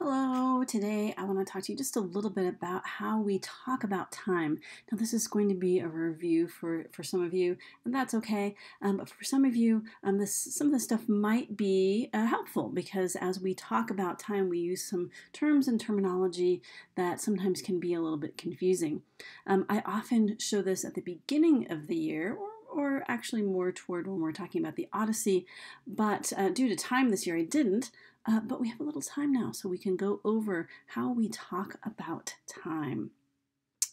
Hello, today I want to talk to you just a little bit about how we talk about time. Now this is going to be a review for some of you, and that's okay, but for some of you, some of this stuff might be helpful, because as we talk about time, we use some terms and terminology that sometimes can be a little bit confusing. I often show this at the beginning of the year, or actually more toward when we're talking about the Odyssey, but due to time this year I didn't, but we have a little time now, so we can go over how we talk about time.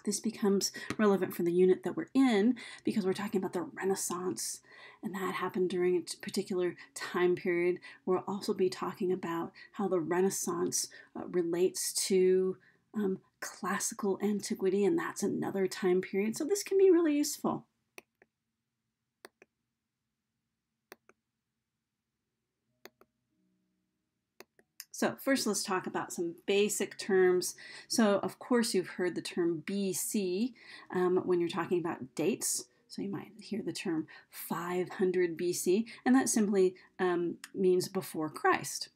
This becomes relevant for the unit that we're in because we're talking about the Renaissance, and that happened during a particular time period. We'll also be talking about how the Renaissance relates to classical antiquity, and that's another time period, so this can be really useful. So first, let's talk about some basic terms. So of course, you've heard the term B.C. When you're talking about dates. So you might hear the term 500 B.C., and that simply means before Christ.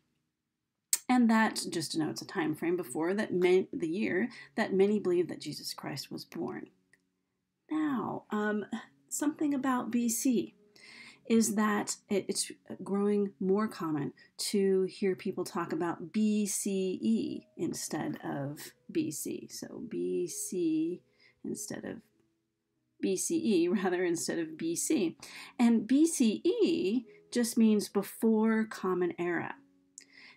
And that just denotes a time frame before that meant the year that many believe that Jesus Christ was born. Now, something about B.C. is that it's growing more common to hear people talk about B.C.E. instead of B.C. So B.C. instead of B.C.E. rather instead of B.C. And B.C.E. just means before Common Era.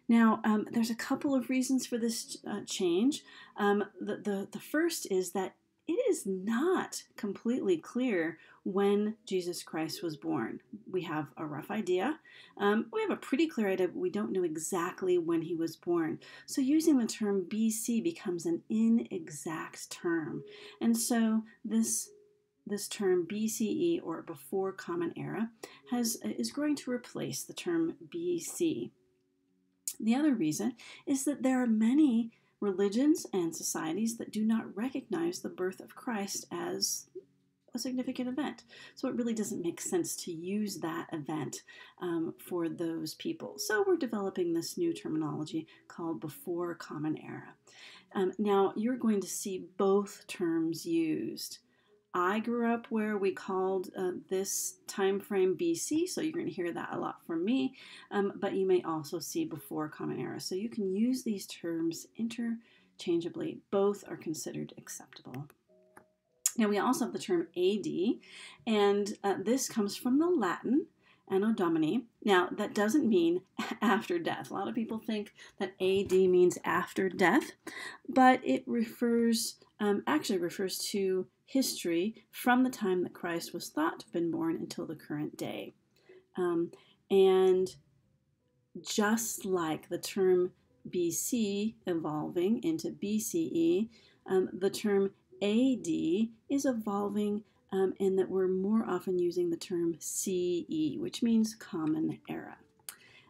Now, there's a couple of reasons for this change. The first is that it is not completely clear when Jesus Christ was born. We have a rough idea. We have a pretty clear idea, but we don't know exactly when he was born. So using the term BC becomes an inexact term. And so this term BCE, or before Common Era, is going to replace the term BC. The other reason is that there are many religions and societies that do not recognize the birth of Christ as a significant event. So it really doesn't make sense to use that event for those people. So we're developing this new terminology called before Common Era. Now you're going to see both terms used. I grew up where we called this time frame BC, so you're going to hear that a lot from me, but you may also see before Common Era. So you can use these terms interchangeably. Both are considered acceptable. Now we also have the term A.D., and this comes from the Latin, Anno Domini. Now, that doesn't mean after death. A lot of people think that AD means after death, but it refers, actually refers to history from the time that Christ was thought to have been born until the current day. And just like the term BC evolving into BCE, the term AD is evolving and that we're more often using the term C.E., which means Common Era.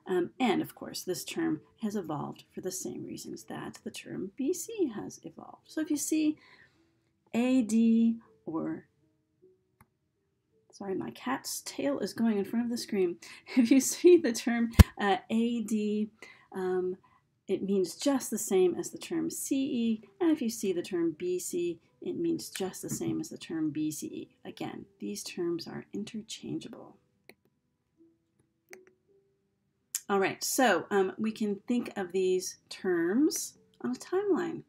And, of course, this term has evolved for the same reasons that the term B.C. has evolved. So if you see A.D. or... Sorry, my cat's tail is going in front of the screen. If you see the term A.D., it means just the same as the term C.E., and if you see the term B.C., it means just the same as the term B.C.E. Again, these terms are interchangeable. All right, so we can think of these terms on a timeline.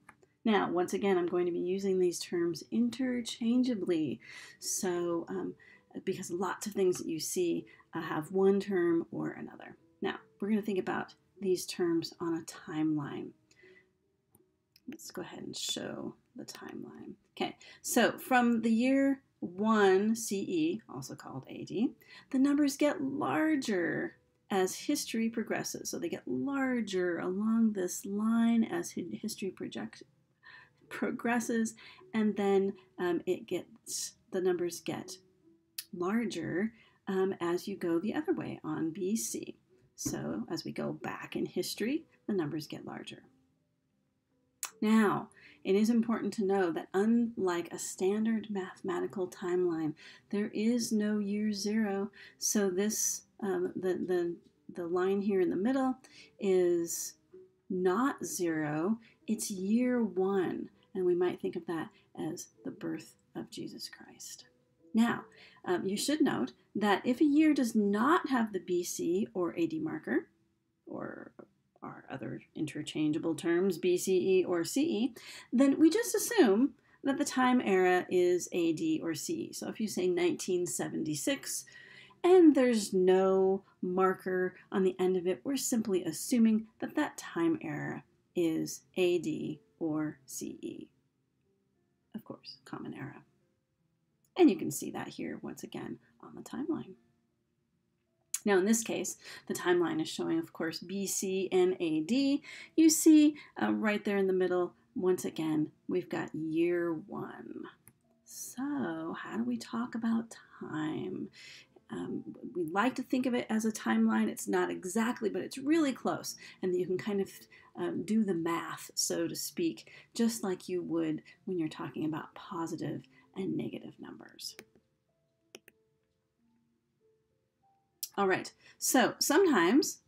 Now, once again, I'm going to be using these terms interchangeably. So, because lots of things that you see have one term or another. Now, we're going to think about these terms on a timeline. Let's go ahead and show the timeline. Okay, so from the year 1 CE, also called AD, the numbers get larger as history progresses. So they get larger along this line as history progresses, and then the numbers get larger as you go the other way on BC. So as we go back in history, the numbers get larger. Now, it is important to know that unlike a standard mathematical timeline, there is no year zero. So this the line here in the middle is not zero, it's year one. And we might think of that as the birth of Jesus Christ. Now, you should note that if a year does not have the B.C. or A.D. marker, or our other interchangeable terms, B.C.E. or C.E., then we just assume that the time era is A.D. or C.E. So if you say 1976, and there's no marker on the end of it, we're simply assuming that that time era is A.D. or C.E. Of course, common era. And you can see that here once again on the timeline. Now in this case, the timeline is showing, of course, B.C. and A.D. You see right there in the middle, once again, we've got year one. So how do we talk about time? We like to think of it as a timeline. It's not exactly, but it's really close. And you can kind of do the math, so to speak, just like you would when you're talking about positive and negative numbers. All right, so sometimes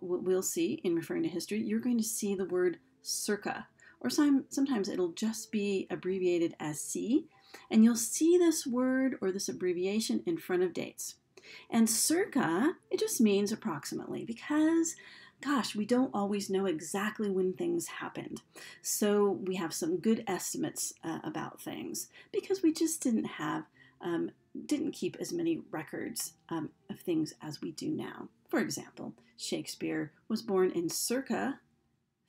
we'll see, in referring to history, you're going to see the word circa, or sometimes it'll just be abbreviated as C, and you'll see this word or this abbreviation in front of dates. And circa, it just means approximately, because gosh, we don't always know exactly when things happened. So we have some good estimates about things because we just didn't keep as many records of things as we do now. For example, Shakespeare was born in circa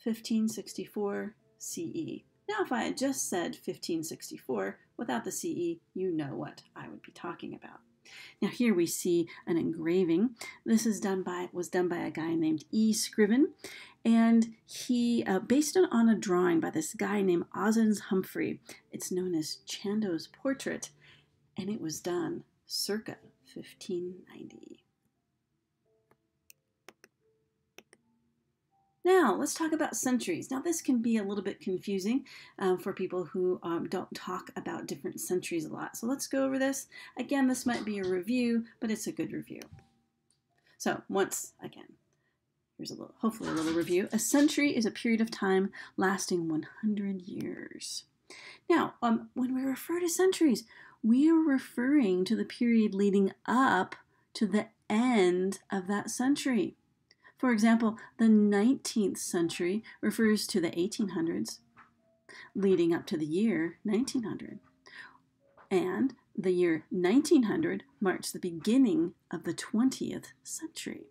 1564 CE. Now, if I had just said 1564 without the CE, you know what I would be talking about. Now here we see an engraving. This is was done by a guy named E. Scriven, and he based it on a drawing by this guy named Ozens Humphrey. It's known as Chando's portrait, and it was done circa 1590. Now, let's talk about centuries. Now, this can be a little bit confusing for people who don't talk about different centuries a lot. So let's go over this. Again, this might be a review, but it's a good review. So once again, here's hopefully a little review. A century is a period of time lasting 100 years. Now, when we refer to centuries, we are referring to the period leading up to the end of that century. For example, the 19th century refers to the 1800s, leading up to the year 1900. And the year 1900 marks the beginning of the 20th century.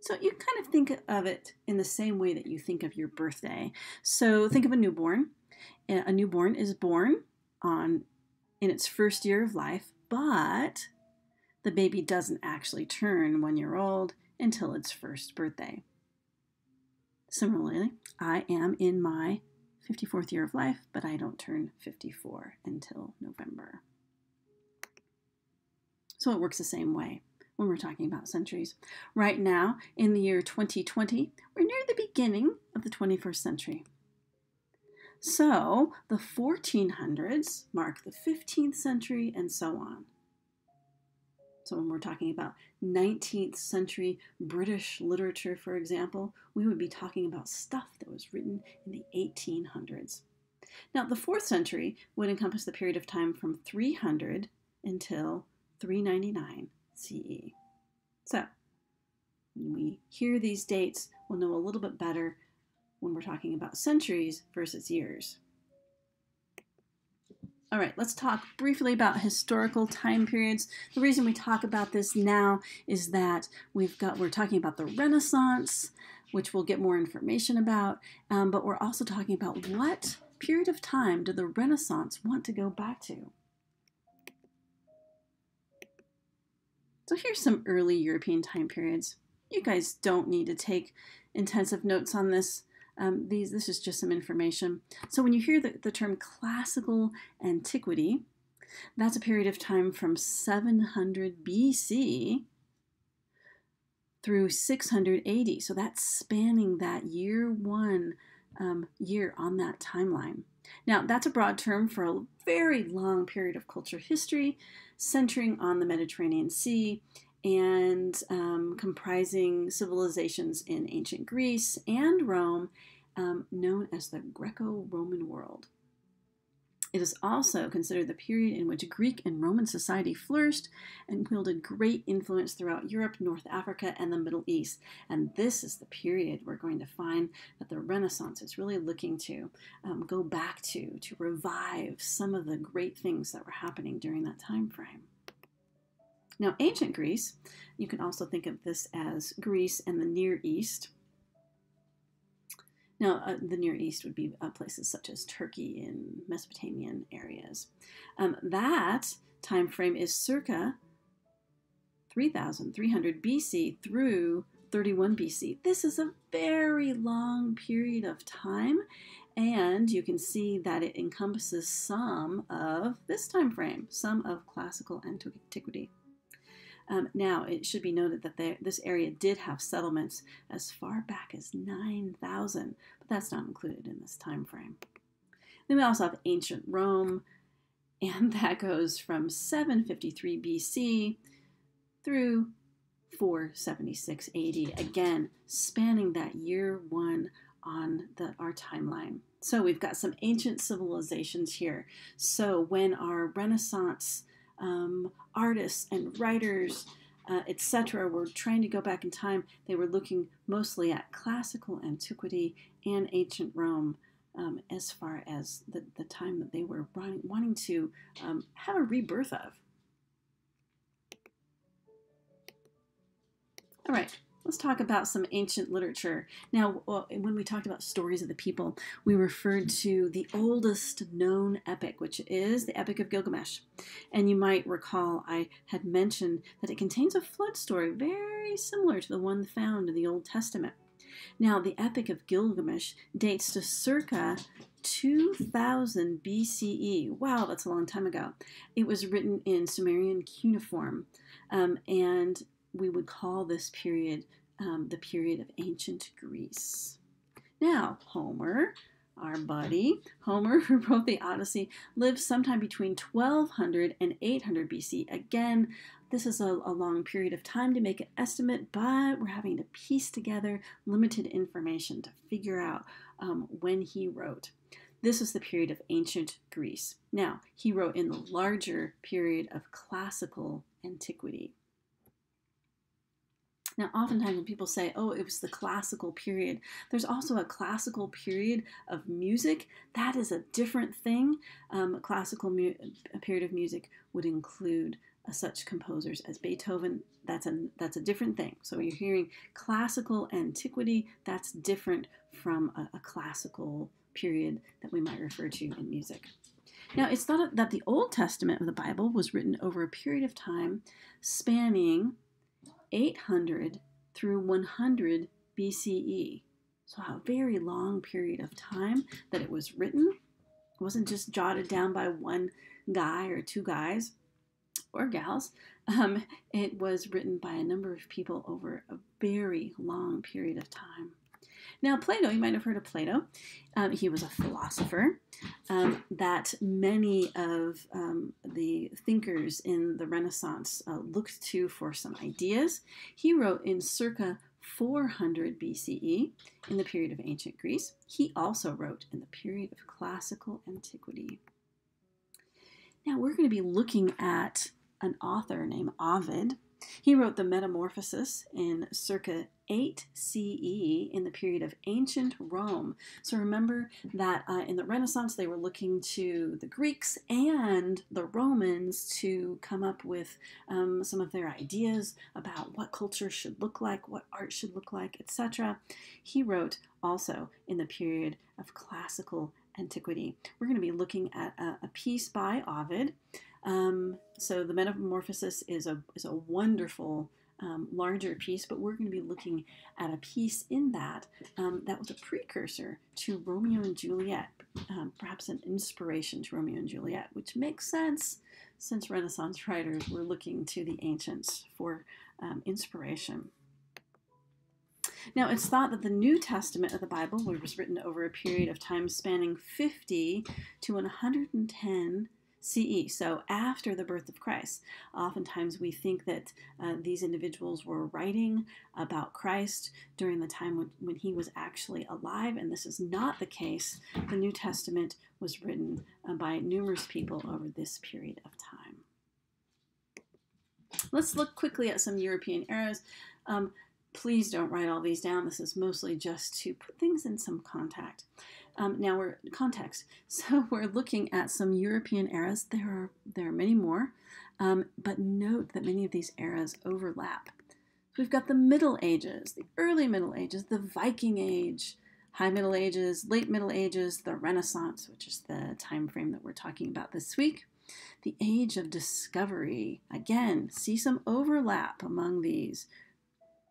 So you kind of think of it in the same way that you think of your birthday. So think of a newborn. A newborn is born in its first year of life, but the baby doesn't actually turn 1 year old until its first birthday. Similarly, I am in my 54th year of life, but I don't turn 54 until November. So it works the same way when we're talking about centuries. Right now, in the year 2020, we're near the beginning of the 21st century. So the 1400s mark the 15th century and so on. So when we're talking about 19th century British literature, for example, we would be talking about stuff that was written in the 1800s. Now, the 4th century would encompass the period of time from 300 until 399 CE. So when we hear these dates, we'll know a little bit better when we're talking about centuries versus years. All right, let's talk briefly about historical time periods. The reason we talk about this now is that we're talking about the Renaissance, which we'll get more information about, but we're also talking about what period of time did the Renaissance want to go back to? So here's some early European time periods. You guys don't need to take intensive notes on this. This is just some information. So when you hear the term classical antiquity, that's a period of time from 700 BC through 680. So that's spanning that year one year on that timeline. Now, that's a broad term for a very long period of culture history, centering on the Mediterranean Sea and comprising civilizations in ancient Greece and Rome, known as the Greco-Roman world. It is also considered the period in which Greek and Roman society flourished and wielded great influence throughout Europe, North Africa, and the Middle East. And this is the period we're going to find that the Renaissance is really looking to go back to revive some of the great things that were happening during that time frame. Now, ancient Greece, you can also think of this as Greece and the Near East. Now, the Near East would be places such as Turkey and Mesopotamian areas. That time frame is circa 3,300 BC through 31 BC. This is a very long period of time, and you can see that it encompasses some of this time frame, some of classical antiquity. Now, it should be noted that this area did have settlements as far back as 9,000, but that's not included in this time frame. Then we also have ancient Rome, and that goes from 753 BC through 476 AD, again, spanning that year one on our timeline. So we've got some ancient civilizations here. So when our Renaissance artists and writers, etc., were trying to go back in time, they were looking mostly at classical antiquity and ancient Rome as far as the time that they were wanting to have a rebirth of. All right. Let's talk about some ancient literature. Now, when we talked about stories of the people, we referred to the oldest known epic, which is the Epic of Gilgamesh. And you might recall I had mentioned that it contains a flood story very similar to the one found in the Old Testament. Now, the Epic of Gilgamesh dates to circa 2000 BCE. Wow, that's a long time ago. It was written in Sumerian cuneiform, and we would call this period the period of ancient Greece. Now, Homer, our buddy, Homer, who wrote the Odyssey, lived sometime between 1200 and 800 BC. Again, this is a long period of time to make an estimate, but we're having to piece together limited information to figure out when he wrote. This is the period of ancient Greece. Now, he wrote in the larger period of classical antiquity. Now, oftentimes when people say, oh, it was the classical period, there's also a classical period of music. That is a different thing. A classical period of music would include such composers as Beethoven. That's a different thing. So when you're hearing classical antiquity, that's different from a classical period that we might refer to in music. Now, it's thought that the Old Testament of the Bible was written over a period of time spanning 800 through 100 BCE. So a very long period of time that it was written. It wasn't just jotted down by one guy or two guys or gals. It was written by a number of people over a very long period of time. Now, Plato, you might have heard of Plato. He was a philosopher that many of the thinkers in the Renaissance looked to for some ideas. He wrote in circa 400 BCE in the period of ancient Greece. He also wrote in the period of classical antiquity. Now, we're going to be looking at an author named Ovid. He wrote the Metamorphoses in circa 8 C.E. in the period of ancient Rome. So remember that in the Renaissance, they were looking to the Greeks and the Romans to come up with some of their ideas about what culture should look like, what art should look like, etc. He wrote also in the period of classical antiquity. We're going to be looking at a piece by Ovid. So the Metamorphoses is a wonderful larger piece, but we're going to be looking at a piece in that that was a precursor to Romeo and Juliet, perhaps an inspiration to Romeo and Juliet, which makes sense since Renaissance writers were looking to the ancients for inspiration. Now, it's thought that the New Testament of the Bible was written over a period of time spanning 50 to 110 C.E., so after the birth of Christ. Oftentimes we think that these individuals were writing about Christ during the time when he was actually alive, and this is not the case. The New Testament was written by numerous people over this period of time. Let's look quickly at some European eras. Please don't write all these down. This is mostly just to put things in some context. Now we're context. So we're looking at some European eras. There are many more, but note that many of these eras overlap. So we've got the Middle Ages, the early Middle Ages, the Viking Age, High Middle Ages, Late Middle Ages, the Renaissance, which is the time frame that we're talking about this week. The Age of Discovery. Again, see some overlap among these,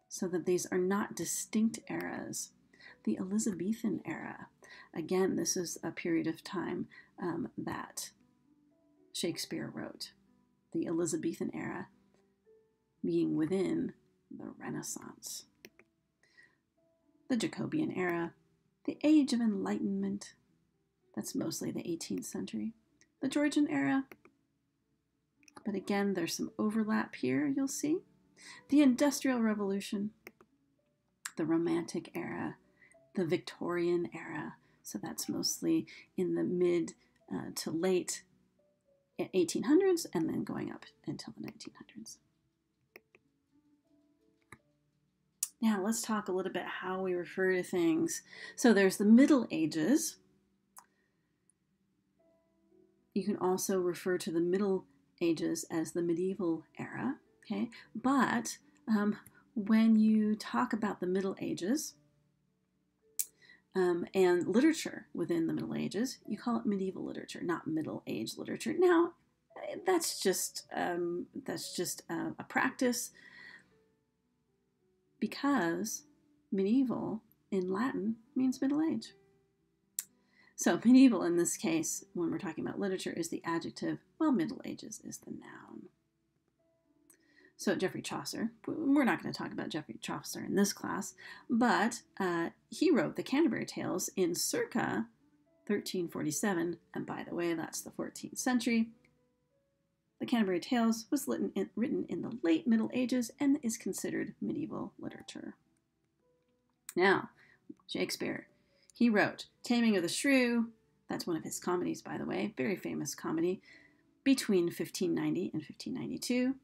so that these are not distinct eras. The Elizabethan era. Again, this is a period of time that Shakespeare wrote. The Elizabethan era being within the Renaissance. The Jacobean era. The Age of Enlightenment. That's mostly the 18th century. The Georgian era, but again, there's some overlap here, you'll see. The Industrial Revolution, the Romantic era, the Victorian era, so that's mostly in the mid to late 1800s and then going up until the 1900s. Now let's talk a little bit how we refer to things. So there's the Middle Ages. You can also refer to the Middle Ages as the medieval era, okay? But when you talk about the Middle Ages and literature within the Middle Ages, you call it medieval literature, not Middle Age literature. Now, that's just a practice, because medieval in Latin means Middle Age. So medieval in this case, when we're talking about literature, is the adjective, while Middle Ages is the noun. So Geoffrey Chaucer, we're not going to talk about Geoffrey Chaucer in this class, but he wrote the Canterbury Tales in circa 1347, and by the way, that's the 14th century. The Canterbury Tales was written in the late Middle Ages and is considered medieval literature. Now, Shakespeare. He wrote Taming of the Shrew, that's one of his comedies, by the way, very famous comedy, between 1590 and 1592.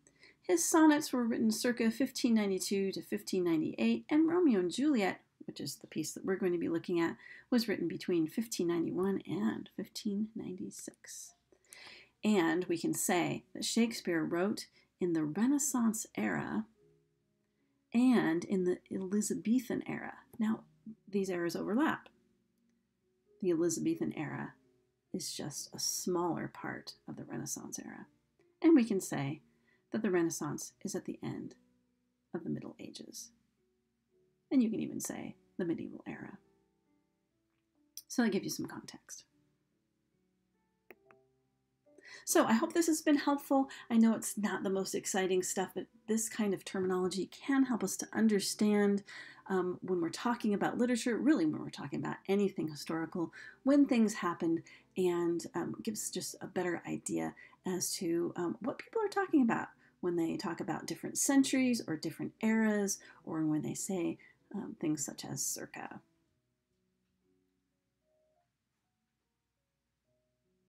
His sonnets were written circa 1592 to 1598, and Romeo and Juliet, which is the piece that we're going to be looking at, was written between 1591 and 1596. And we can say that Shakespeare wrote in the Renaissance era and in the Elizabethan era. Now, these eras overlap. The Elizabethan era is just a smaller part of the Renaissance era. And we can say that the Renaissance is at the end of the Middle Ages. And you can even say the medieval era. So I'll give you some context. So I hope this has been helpful. I know it's not the most exciting stuff, but this kind of terminology can help us to understand when we're talking about literature, really when we're talking about anything historical, when things happened, and gives just a better idea as to what people are talking about when they talk about different centuries or different eras, or when they say things such as circa.